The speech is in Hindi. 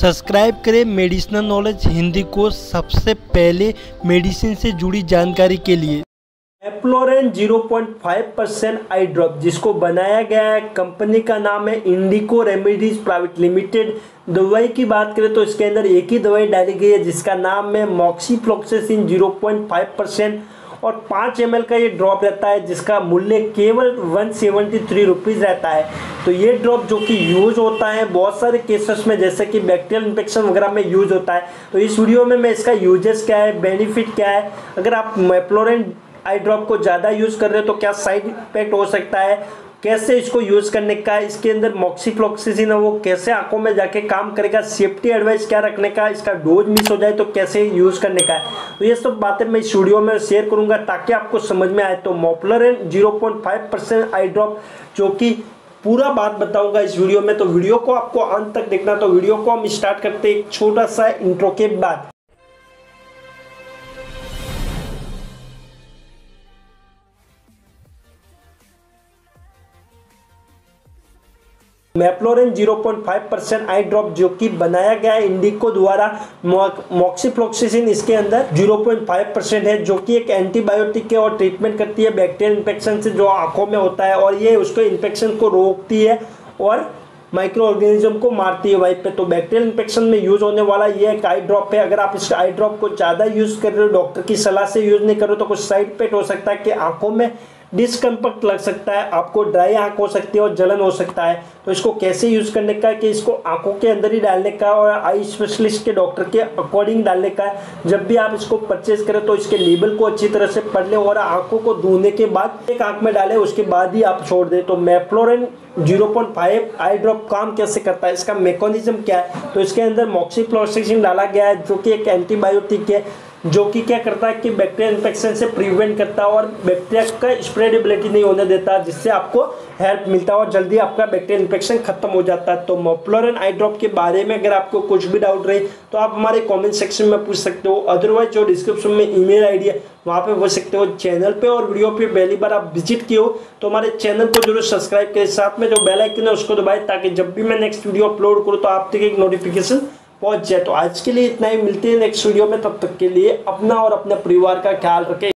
सब्सक्राइब करें मेडिसिनल नॉलेज हिंदी को सबसे पहले मेडिसिन से जुड़ी जानकारी के लिए। एप्लोरेन 0.5% आई ड्रॉप जिसको बनाया गया है, कंपनी का नाम है इंडिको रेमेडीज प्राइवेट लिमिटेड। दवाई की बात करें तो इसके अंदर एक ही दवाई डाली गई है जिसका नाम है मॉक्सीफ्लोक्सासिन 0.5% और 5 ml का ये ड्रॉप रहता है जिसका मूल्य केवल 173 रुपीज़ रहता है। तो ये ड्रॉप जो कि यूज़ होता है बहुत सारे केसेस में जैसे कि बैक्टीरियल इन्फेक्शन वगैरह में यूज़ होता है। तो इस वीडियो में मैं इसका यूजेस क्या है, बेनिफिट क्या है, अगर आप एप्लोरेन आई ड्रॉप को ज़्यादा यूज़ कर रहे हो तो क्या साइड इफेक्ट हो सकता है, कैसे इसको यूज़ करने का, इसके अंदर मॉक्सीफ्लोक्सासिन है वो कैसे आंखों में जाके काम करेगा, सेफ्टी एडवाइस क्या रखने का, इसका डोज मिस हो जाए तो कैसे यूज़ करने का है, तो ये सब बातें मैं इस वीडियो में शेयर करूंगा ताकि आपको समझ में आए। तो एप्लोरेन 0.5% आई ड्रॉप जो कि पूरा बात बताऊंगा इस वीडियो में, तो वीडियो को आपको अंत तक देखना। तो वीडियो को हम स्टार्ट करते हैं एक छोटा सा इंट्रो के बाद। एप्लोरेन 0.5% आई ड्रॉप जो कि बनाया गया है इंडिको द्वारा, मॉक्सीफ्लोक्सासिन इसके अंदर 0.5% है जो कि एक एंटीबायोटिक है और ट्रीटमेंट करती है बैक्टीरियल इन्फेक्शन से जो आंखों में होता है, और ये उसको इन्फेक्शन को रोकती है और माइक्रो ऑर्गेनिज्म को मारती है वहीं पे। तो बैक्टीरियल इन्फेक्शन में यूज़ होने वाला ये एक आई ड्रॉप है। अगर आप इस आई ड्रॉप को ज़्यादा यूज़ कर रहे हो, डॉक्टर की सलाह से यूज़ नहीं करो तो कुछ साइड इफेक्ट हो सकता है कि आंखों में डिस्कम्फर्ट लग सकता है, आपको ड्राई आंख हो सकती है और जलन हो सकता है। तो इसको कैसे यूज़ करने का है कि इसको आंखों के अंदर ही डालने का और आई स्पेशलिस्ट के डॉक्टर के अकॉर्डिंग डालने का है। जब भी आप इसको परचेज करें तो इसके लेबल को अच्छी तरह से पढ़ लें और आंखों को धोने के बाद एक आंख में डालें, उसके बाद ही आप छोड़ दें। तो एप्लोरेन 0.5 आई ड्रॉप काम कैसे करता है, इसका मेकॉनिज्म क्या है, तो इसके अंदर मॉक्सीफ्लोक्सासिन डाला गया है जो कि एक एंटीबायोटिक है जो कि क्या करता है कि बैक्टीरियल इन्फेक्शन से प्रिवेंट करता है और बैक्टीरिया का स्प्रेडेबिलिटी नहीं होने देता, जिससे आपको हेल्प मिलता है और जल्दी आपका बैक्टीरियल इन्फेक्शन खत्म हो जाता है। तो एप्लोरेन आई ड्रॉप के बारे में अगर आपको कुछ भी डाउट रहे तो आप हमारे कमेंट सेक्शन में पूछ सकते हो, अदरवाइज जो डिस्क्रिप्शन में ईमेल आईडी है वहाँ पे पूछ सकते हो। चैनल पे और वीडियो पे पहली बार आप विजिट किए हो तो हमारे चैनल को जरूर सब्सक्राइब करें, साथ में जो बेल आइकन है उसको दबाएं ताकि जब भी मैं नेक्स्ट वीडियो अपलोड करूँ तो आप तक एक नोटिफिकेशन पहुंच जाए। तो आज के लिए इतना ही, मिलते हैं नेक्स्ट वीडियो में, तब तक के लिए अपना और अपने परिवार का ख्याल रखें।